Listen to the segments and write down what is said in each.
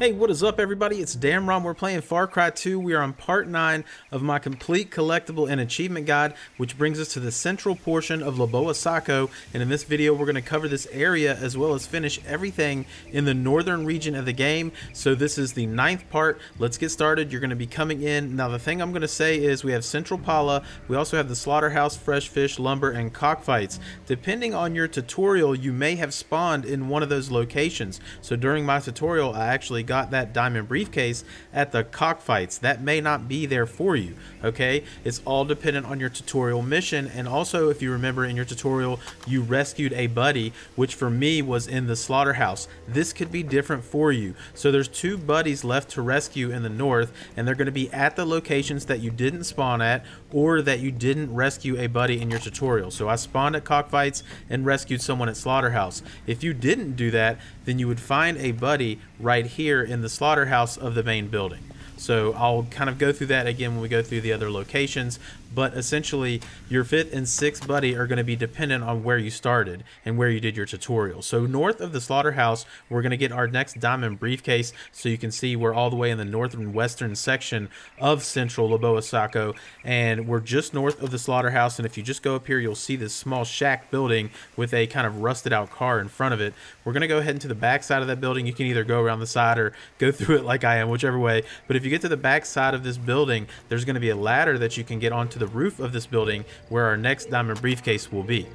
Hey, what is up everybody? It's Damron. We're playing Far Cry 2. We are on part 9 of my complete collectible and achievement guide, which brings us to the central portion of Leboa-Sako, and in this video we're going to cover this area as well as finish everything in the northern region of the game. So this is the 9th part. Let's get started. You're going to be coming in. Now the thing I'm going to say is we have Central Pala, we also have the slaughterhouse, fresh fish, lumber, and cockfights. Depending on your tutorial, you may have spawned in one of those locations. So during my tutorial I actually got that diamond briefcase at the cockfights. That may not be there for you, okay? It's all dependent on your tutorial mission. And also, if you remember in your tutorial, you rescued a buddy, which for me was in the slaughterhouse. This could be different for you. So there's 2 buddies left to rescue in the north, and they're going to be at the locations that you didn't spawn at or that you didn't rescue a buddy in your tutorial. So I spawned at cockfights and rescued someone at slaughterhouse. If you didn't do that, then you would find a buddy right here in the slaughterhouse of the main building. So I'll kind of go through that again when we go through the other locations, but essentially your 5th and 6th buddy are going to be dependent on where you started and where you did your tutorial. So north of the slaughterhouse, we're going to get our next diamond briefcase. So you can see we're all the way in the northern western section of central Leboa-Sako, and we're just north of the slaughterhouse. And if you just go up here, you'll see this small shack building with a kind of rusted out car in front of it. We're going to go ahead into the back side of that building. You can either go around the side or go through it like I am, whichever way. But if you get to the back side of this building, there's going to be a ladder that you can get onto the roof of this building where our next diamond briefcase will be.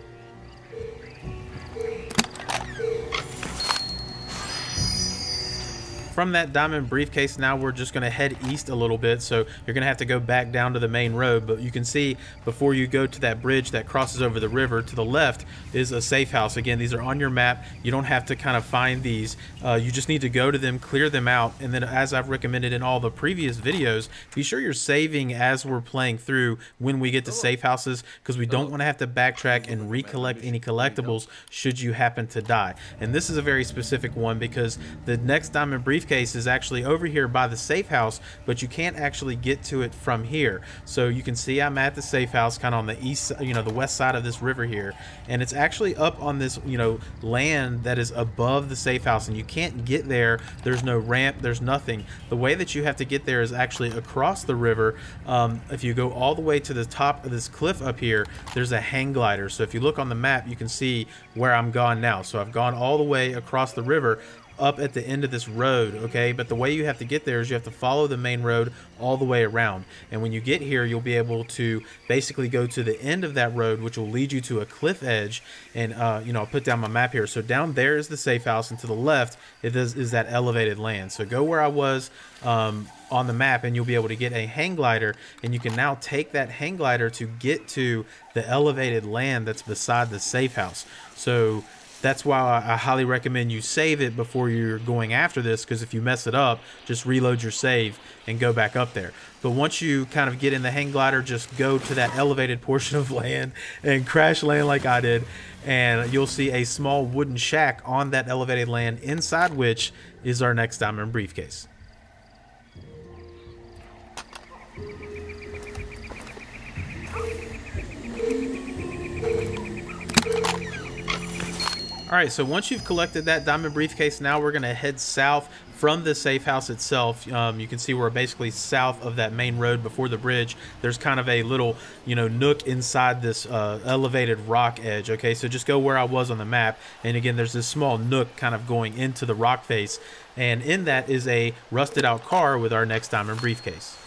From that diamond briefcase, now we're just going to head east a little bit. So you're going to have to go back down to the main road, but you can see before you go to that bridge that crosses over the river, to the left is a safe house. Again, these are on your map. You don't have to kind of find these. You just need to go to them, clear them out, and then as I've recommended in all the previous videos, be sure you're saving as we're playing through when we get to safe houses, because we don't want to have to backtrack and recollect any collectibles should you happen to die. And this is a very specific one because the next diamond briefcase is actually over here by the safe house, but you can't actually get to it from here. So you can see I'm at the safe house kind of on the east, you know, the west side of this river here, and it's actually up on this, you know, land that is above the safe house, and you can't get there. There's no ramp, there's nothing. The way that you have to get there is actually across the river. If you go all the way to the top of this cliff up here, there's a hang glider. So if you look on the map, you can see where I'm gone now. So I've gone all the way across the river up at the end of this road, okay? But the way you have to get there is you have to follow the main road all the way around, and when you get here you'll be able to basically go to the end of that road, which will lead you to a cliff edge. And you know, I'll put down my map here. So down there is the safe house, and to the left it is that elevated land. So go where I was on the map, and you'll be able to get a hang glider, and you can now take that hang glider to get to the elevated land that's beside the safe house. So that's why I highly recommend you save it before you're going after this, because if you mess it up, just reload your save and go back up there. But once you kind of get in the hang glider, just go to that elevated portion of land and crash land like I did, and you'll see a small wooden shack on that elevated land, inside which is our next diamond briefcase. All right, so once you've collected that diamond briefcase, now we're gonna head south from the safe house itself. You can see we're basically south of that main road before the bridge. There's kind of a little, you know, nook inside this elevated rock edge, okay? So just go where I was on the map, and again, there's this small nook kind of going into the rock face, and in that is a rusted out car with our next diamond briefcase.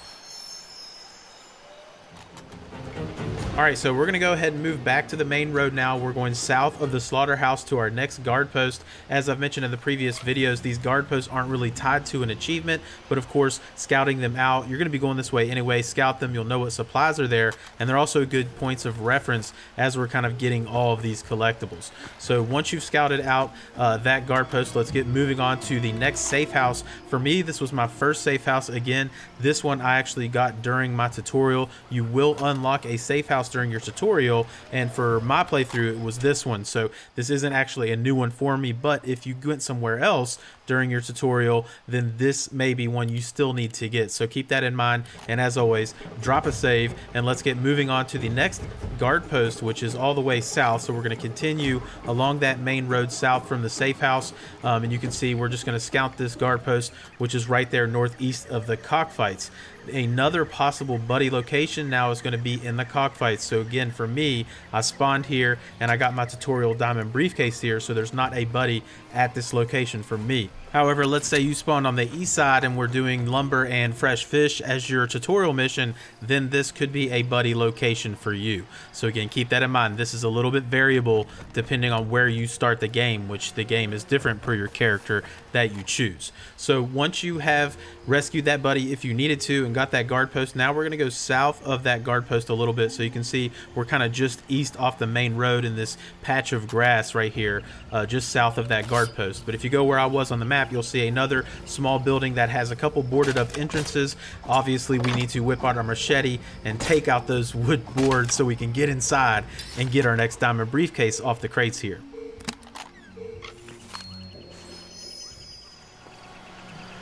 All right, so we're gonna go ahead and move back to the main road now. We're going south of the slaughterhouse to our next guard post. As I've mentioned in the previous videos, these guard posts aren't really tied to an achievement, but of course, scouting them out, you're gonna be going this way anyway. Scout them, you'll know what supplies are there, and they're also good points of reference as we're kind of getting all of these collectibles. So once you've scouted out that guard post, let's get moving on to the next safe house. For me, this was my first safe house. Again, this one I actually got during my tutorial. You will unlock a safe house during your tutorial, and for my playthrough it was this one. So this isn't actually a new one for me, but if you went somewhere else, during your tutorial, then this may be one you still need to get. So keep that in mind. And as always, drop a save and let's get moving on to the next guard post, which is all the way south. So we're going to continue along that main road south from the safe house. And you can see we're just going to scout this guard post, which is right there northeast of the cockfights. Another possible buddy location now is going to be in the cockfights. So again, for me, I spawned here and I got my tutorial diamond briefcase here, so there's not a buddy at this location for me. However, let's say you spawned on the east side and we're doing lumber and fresh fish as your tutorial mission, then this could be a buddy location for you. So again, keep that in mind. This is a little bit variable depending on where you start the game, which the game is different per your character that you choose. So once you have rescued that buddy, if you needed to, and got that guard post, now we're going to go south of that guard post a little bit. So you can see we're kind of just east off the main road in this patch of grass right here, just south of that guard post. But if you go where I was on the map, you'll see another small building that has a couple boarded up entrances. Obviously, we need to whip out our machete and take out those wood boards so we can get inside and get our next diamond briefcase off the crates here.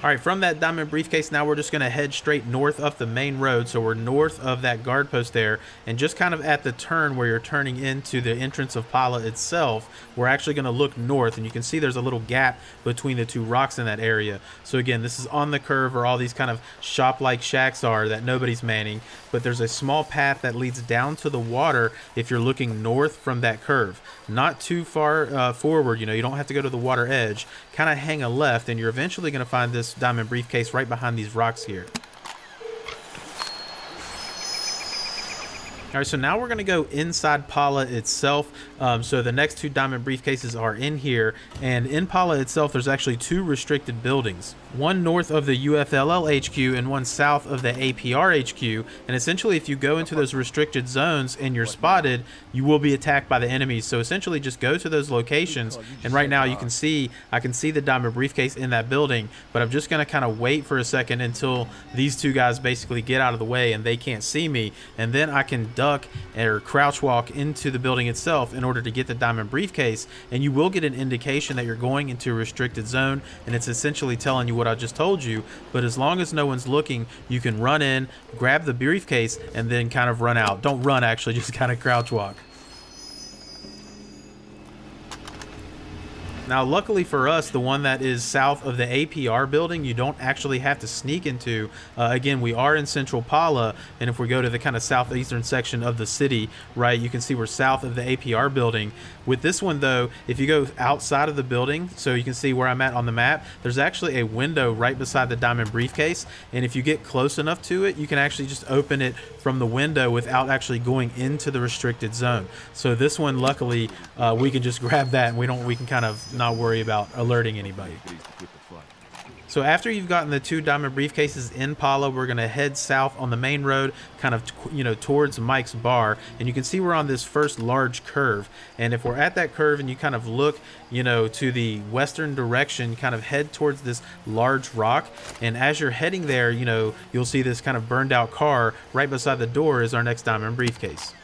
All right, from that diamond briefcase, now we're just going to head straight north up the main road. So we're north of that guard post there, and just kind of at the turn where you're turning into the entrance of Pala itself, we're actually going to look north, and you can see there's a little gap between the two rocks in that area. So again, this is on the curve where all these kind of shop-like shacks are that nobody's manning, but there's a small path that leads down to the water if you're looking north from that curve. Not too far forward, you don't have to go to the water edge. Kind of hang a left, and you're eventually going to find this diamond briefcase right behind these rocks here. All right, so now we're going to go inside Pala itself. So the next two diamond briefcases are in here, and in Pala itself there's actually two restricted buildings, one north of the UFLL HQ and one south of the APR HQ. And essentially, if you go into those restricted zones and you're spotted, you will be attacked by the enemies. So essentially, just go to those locations, and right now you can see I can see the diamond briefcase in that building, but I'm just going to kind of wait for a second until these two guys basically get out of the way and they can't see me, and then I can or crouch walk into the building itself in order to get the diamond briefcase. And you will get an indication that you're going into a restricted zone, and it's essentially telling you what I just told you. But as long as no one's looking, you can run in, grab the briefcase, and then kind of run out. Don't run, actually, just kind of crouch walk. Now, luckily for us, the one that is south of the APR building, you don't actually have to sneak into. Again, we are in central Pala, and if we go to the kind of southeastern section of the city, right, you can see we're south of the APR building. With this one, though, if you go outside of the building, so you can see where I'm at on the map, there's actually a window right beside the diamond briefcase, and if you get close enough to it, you can actually just open it from the window without actually going into the restricted zone. So this one, luckily, we can just grab that, and we can kind of not worry about alerting anybody. So after you've gotten the two diamond briefcases in Pala, we're going to head south on the main road, kind of, towards Mike's Bar. And you can see we're on this first large curve. And if we're at that curve and you kind of look, to the western direction, kind of head towards this large rock. And as you're heading there, you'll see this kind of burned out car. Right beside the door is our next diamond briefcase.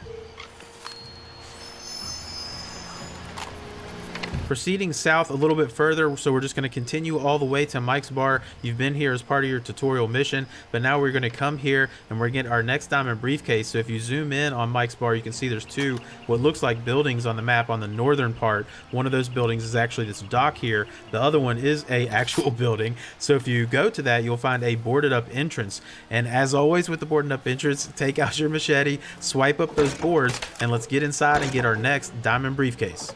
Proceeding south a little bit further, so we're just going to continue all the way to Mike's Bar. You've been here as part of your tutorial mission, but now we're going to come here and we're getting our next diamond briefcase. So if you zoom in on Mike's Bar, you can see there's two what looks like buildings on the map on the northern part. One of those buildings is actually this dock here. The other one is a actual building. So if you go to that, you'll find a boarded up entrance. And as always with the boarded up entrance, take out your machete, swipe up those boards, and let's get inside and get our next diamond briefcase.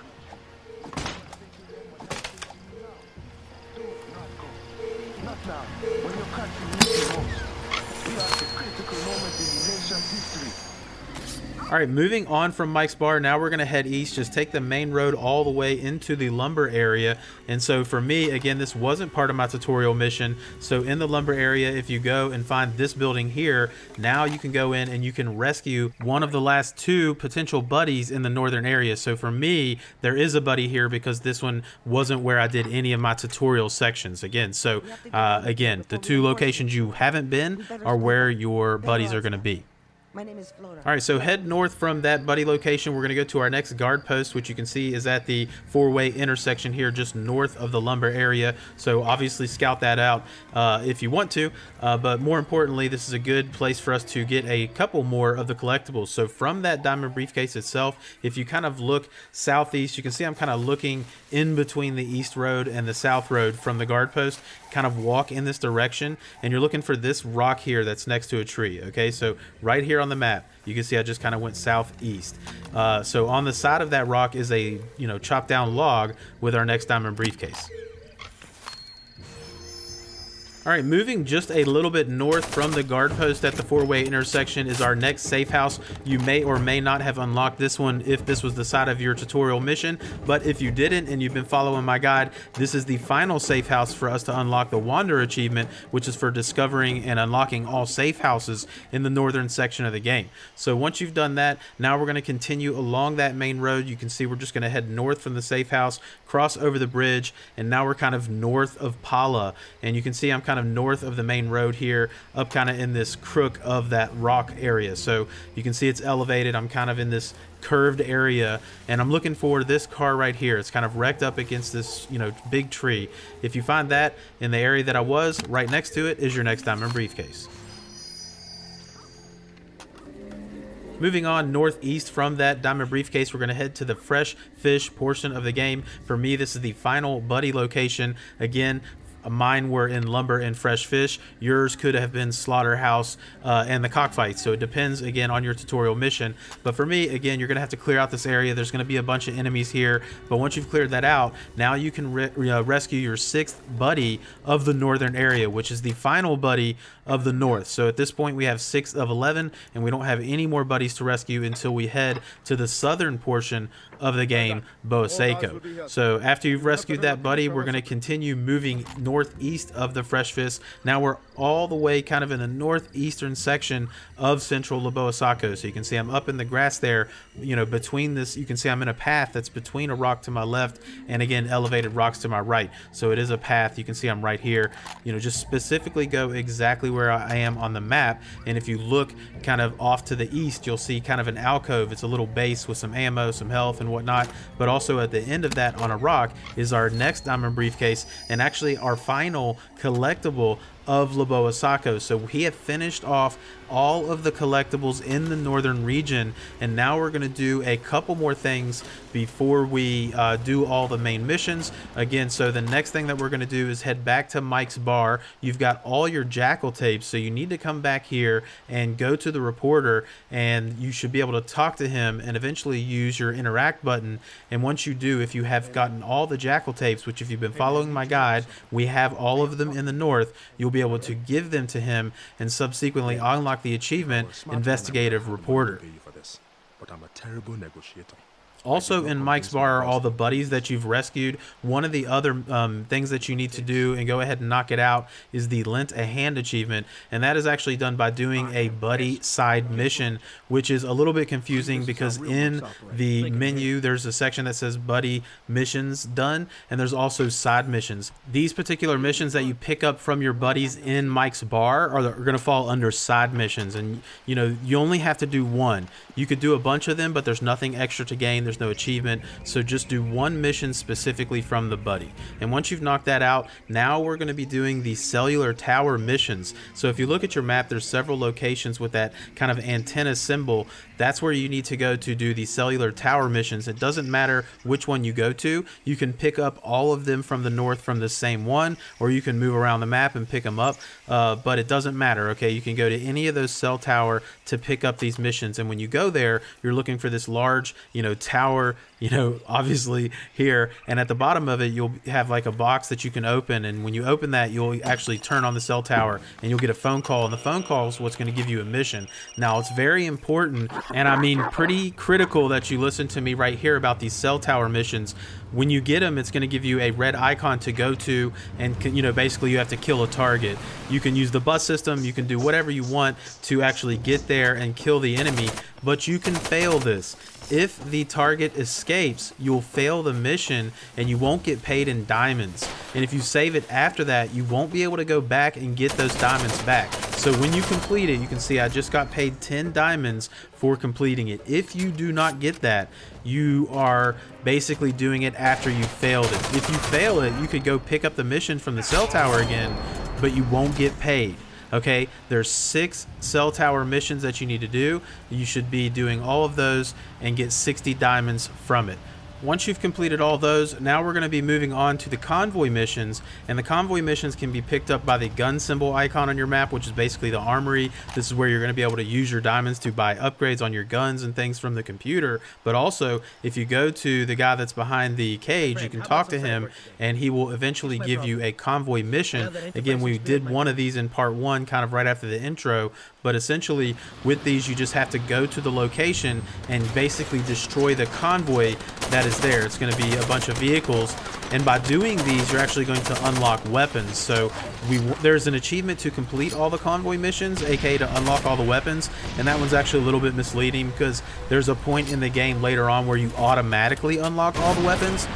All right, moving on from Mike's Bar, now we're going to head east, just take the main road all the way into the lumber area. And so for me, again, this wasn't part of my tutorial mission. So in the lumber area, if you go and find this building here, now you can go in and you can rescue one of the last two potential buddies in the northern area. So for me, there is a buddy here because this one wasn't where I did any of my tutorial sections again. So again, the two locations you haven't been are where your buddies are going to be. My name is Flora. All right, so head north from that buddy location. We're going to go to our next guard post, which you can see is at the four-way intersection here just north of the lumber area. So obviously scout that out if you want to, but more importantly, this is a good place for us to get a couple more of the collectibles. So from that diamond briefcase itself, if you kind of look southeast, you can see I'm kind of looking in between the east road and the south road from the guard post. Kind of walk in this direction and you're looking for this rock here that's next to a tree. Okay, so right here on the map you can see I just kind of went southeast. So on the side of that rock is a, you know, chopped down log with our next diamond briefcase. All right, moving just a little bit north from the guard post at the four-way intersection is our next safe house. You may or may not have unlocked this one if this was the side of your tutorial mission, but if you didn't and you've been following my guide, this is the final safe house for us to unlock the Wander achievement, which is for discovering and unlocking all safe houses in the northern section of the game. So once you've done that, now we're going to continue along that main road. You can see we're just going to head north from the safe house, cross over the bridge, and now we're kind of north of Pala, and you can see I'm kind of north of the main road here, up kind of in this crook of that rock area. So you can see it's elevated. I'm kind of in this curved area and I'm looking for this car right here. It's kind of wrecked up against this, you know, big tree. If you find that in the area that I was, right next to it is your next diamond briefcase. Moving on northeast from that diamond briefcase, we're going to head to the fresh fish portion of the game. For me, this is the final buddy location. Again, mine were in lumber and fresh fish. Yours could have been slaughterhouse and the cockfight. So it depends again on your tutorial mission. But for me, again, you're gonna have to clear out this area. There's gonna be a bunch of enemies here, but once you've cleared that out, now you can rescue your sixth buddy of the northern area, which is the final buddy of the north. So at this point we have 6 of 11 and we don't have any more buddies to rescue until we head to the southern portion of the game, Bowa-Seko. So after you've rescued that buddy, we're gonna continue moving northeast of the fresh fish. Now we're all the way kind of in the northeastern section of central Leboa-Sako. So you can see I'm up in the grass there, you know, between this, you can see I'm in a path that's between a rock to my left and again elevated rocks to my right. So it is a path. You can see I'm right here, you know, just specifically go exactly where I am on the map. And if you look kind of off to the east, you'll see kind of an alcove. It's a little base with some ammo, some health and whatnot, but also at the end of that on a rock is our next diamond briefcase and actually our final collectible of Leboa-Sako. So we have finished off all of the collectibles in the northern region, and now we're going to do a couple more things before we do all the main missions again. So the next thing that we're going to do is head back to Mike's bar. You've got all your jackal tapes, so you need to come back here and go to the reporter and you should be able to talk to him and eventually use your interact button. And once you do, if you have gotten all the jackal tapes, which if you've been following my guide, we have all of them in the north, you'll be able to give them to him and subsequently unlock the achievement, Investigative Reporter. But I'm a terrible negotiator. Also in Mike's bar are all the buddies that you've rescued. One of the other things that you need to do and go ahead and knock it out is the Lent a Hand achievement, and that is actually done by doing a buddy side mission, which is a little bit confusing because in the menu there's a section that says buddy missions done and there's also side missions. These particular missions that you pick up from your buddies in Mike's bar are going to fall under side missions, and you know you only have to do one. You could do a bunch of them, but there's nothing extra to gain. There's no achievement, so just do one mission specifically from the buddy. And once you've knocked that out, now we're going to be doing the cellular tower missions. So if you look at your map, there's several locations with that kind of antenna symbol. That's where you need to go to do the cellular tower missions. It doesn't matter which one you go to. You can pick up all of them from the north from the same one, or you can move around the map and pick them up, but it doesn't matter. Okay, you can go to any of those cell tower to pick up these missions, and when you go there, you're looking for this large, you know, tower, you know, obviously here, and at the bottom of it you'll have like a box that you can open, and when you open that you'll actually turn on the cell tower and you'll get a phone call, and the phone call is what's going to give you a mission. Now it's very important, and I mean pretty critical, that you listen to me right here about these cell tower missions. When you get them, it's going to give you a red icon to go to, and you know basically you have to kill a target. You can use the bus system, you can do whatever you want to actually get there and kill the enemy, but you can fail this. If the target escapes, you'll fail the mission and you won't get paid in diamonds. And if you save it after that, you won't be able to go back and get those diamonds back. So when you complete it, you can see I just got paid 10 diamonds for completing it. If you do not get that, you are basically doing it after you failed it. If you fail it, you could go pick up the mission from the cell tower again, but you won't get paid. Okay, there's 6 cell tower missions that you need to do. You should be doing all of those and get 60 diamonds from it. Once you've completed all those, now we're going to be moving on to the convoy missions, and the convoy missions can be picked up by the gun symbol icon on your map, which is basically the armory. This is where you're going to be able to use your diamonds to buy upgrades on your guns and things from the computer. But also, if you go to the guy that's behind the cage, you can talk to him and he will eventually give you a convoy mission. Again, we did one of these in part 1, kind of right after the intro, but essentially with these you just have to go to the location and basically destroy the convoy that is there. It's going to be a bunch of vehicles, and by doing these you're actually going to unlock weapons. So there's an achievement to complete all the convoy missions, aka to unlock all the weapons, and that one's actually a little bit misleading because there's a point in the game later on where you automatically unlock all the weapons.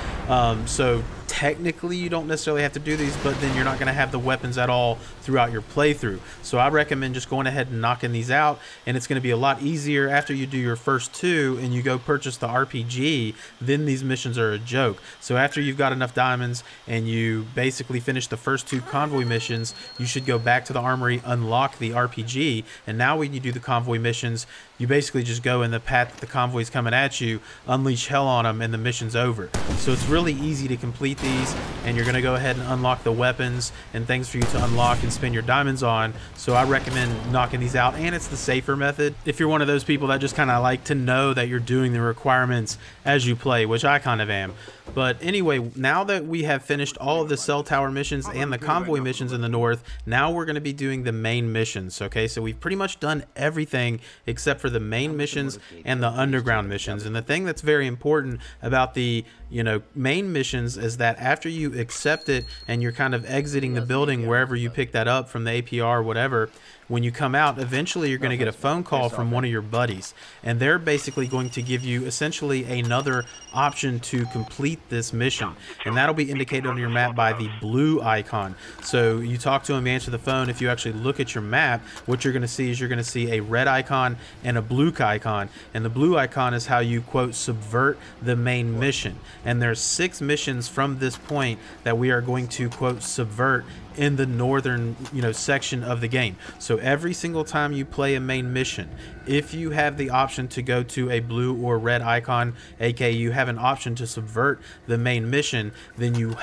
So technically you don't necessarily have to do these, but then you're not going to have the weapons at all throughout your playthrough. So I recommend just going ahead and knocking these out, and it's going to be a lot easier after you do your first 2 and you go purchase the RPG. Then these missions are a joke. So after you've got enough diamonds and you basically finish the first 2 convoy missions, you should go back to the armory, unlock the RPG, and now when you do the convoy missions, you basically just go in the path that the convoy's coming at you, unleash hell on them, and the mission's over. So it's really easy to complete these, and you're going to go ahead and unlock the weapons and things for you to unlock and spend your diamonds on. So I recommend knocking these out, and it's the safer method if you're one of those people that just kind of like to know that you're doing the requirements as you play, which I kind of am. But anyway, now that we have finished all of the cell tower missions and the convoy missions in the north, now we're going to be doing the main missions. Okay, so we've pretty much done everything except for the main missions and the underground missions. And the thing that's very important about the, you know, main missions is that after you accept it and you're kind of exiting the building wherever you pick that up from the APR or whatever, when you come out, eventually you're going to get a phone call from one of your buddies, and they're basically going to give you essentially another option to complete this mission, and that'll be indicated on your map by the blue icon. So you talk to him, answer the phone. If you actually look at your map, what you're going to see is you're going to see a red icon and a blue icon, and the blue icon is how you, quote, subvert the main mission. And there's 6 missions from this point that we are going to, quote, subvert in the northern, you know, section of the game. So every single time you play a main mission, if you have the option to go to a blue or red icon, aka you have an option to subvert the main mission, then you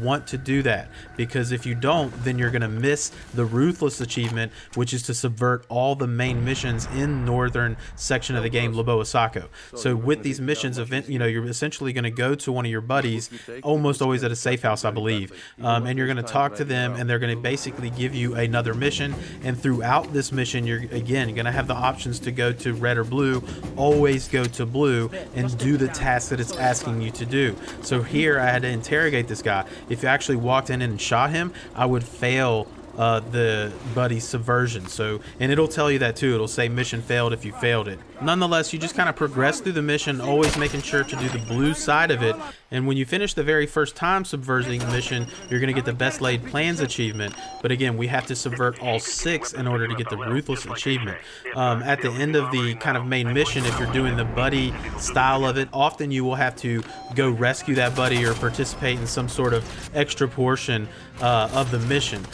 want to do that, because if you don't, then you're going to miss the Ruthless achievement, which is to subvert all the main missions in northern section of the game, Leboa-Sako. So with these missions, you're essentially going to go to one of your buddies, almost always at a safe house, I believe, and you're going to talk to them, and they're going to basically give you another mission. And throughout this mission, you're again going to have the options to go to red or blue. Always go to blue and do the task that it's asking you to do. So here I had to interrogate this guy. If you actually walked in and shot him, I would fail the buddy subversion. So, and it'll tell you that too. It'll say mission failed if you failed it. Nonetheless, you just kind of progress through the mission, always making sure to do the blue side of it. And when you finish the very first time subverting the mission, you're going to get the Best Laid Plans achievement. But again, we have to subvert all 6 in order to get the Ruthless achievement. At the end of the kind of main mission, if you're doing the buddy style of it, often you will have to go rescue that buddy or participate in some sort of extra portion of the mission.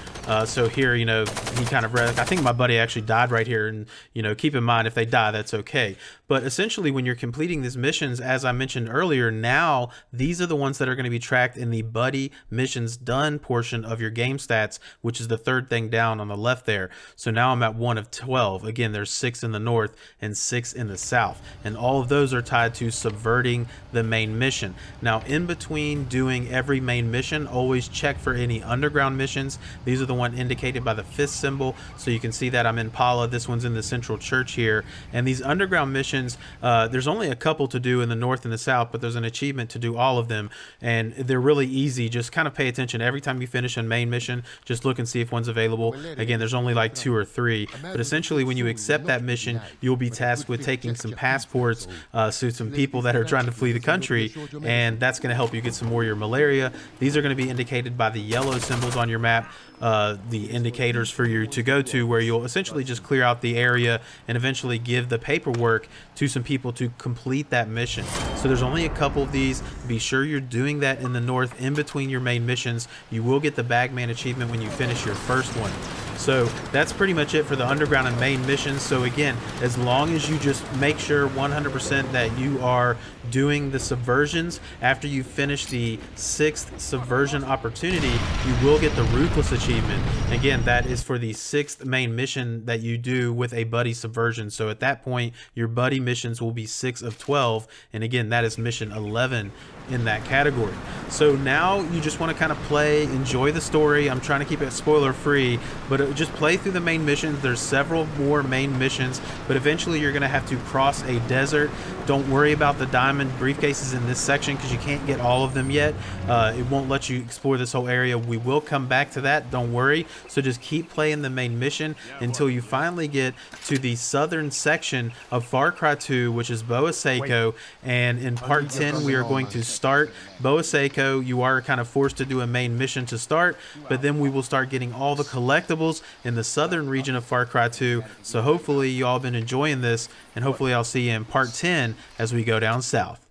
So here, you know, he kind of, I think my buddy actually died right here, and, you know, keep in mind if they die, that's okay. But essentially when you're completing these missions, as I mentioned earlier, now these are the ones that are going to be tracked in the buddy missions done portion of your game stats, which is the 3rd thing down on the left there. So now I'm at 1 of 12. Again, there's 6 in the north and 6 in the south, and all of those are tied to subverting the main mission. Now in between doing every main mission, always check for any underground missions. These are the the one indicated by the fist symbol. So you can see that I'm in Pala. This one's in the central church here. And these underground missions, there's only a couple to do in the north and the south, but there's an achievement to do all of them. And they're really easy. Just kind of pay attention. Every time you finish a main mission, just look and see if one's available. Again, there's only like 2 or 3. But essentially, when you accept that mission, you'll be tasked with taking some passports to some people that are trying to flee the country. And that's going to help you get some more of your malaria. These are going to be indicated by the yellow symbols on your map, the indicators for you to go to, where you'll essentially just clear out the area and eventually give the paperwork to some people to complete that mission. So there's only a couple of these. Be sure you're doing that in the north in between your main missions. You will get the Bagman achievement when you finish your first one. So that's pretty much it for the underground and main missions. So again, as long as you just make sure 100% that you are doing the subversions, after you finish the 6th subversion opportunity, you will get the Ruthless achievement. Again, that is for the 6th main mission that you do with a buddy subversion. So at that point, your buddy missions will be 6 of 12. And again, that is mission 11 in that category. So now you just want to kind of play, enjoy the story. I'm trying to keep it spoiler free, but just play through the main missions. There's several more main missions, but eventually you're going to have to cross a desert. Don't worry about the diamond briefcases in this section because you can't get all of them yet. It won't let you explore this whole area. We will come back to that, don't worry. So just keep playing the main mission until you finally get to the southern section of Far Cry 2, which is Bowa-Seko. And in part 10, we are going to start Bowa-Seko. You are kind of forced to do a main mission to start, but then we will start getting all the collectibles in the southern region of Far Cry 2. So hopefully you all been enjoying this, and hopefully I'll see you in part 10 as we go down south.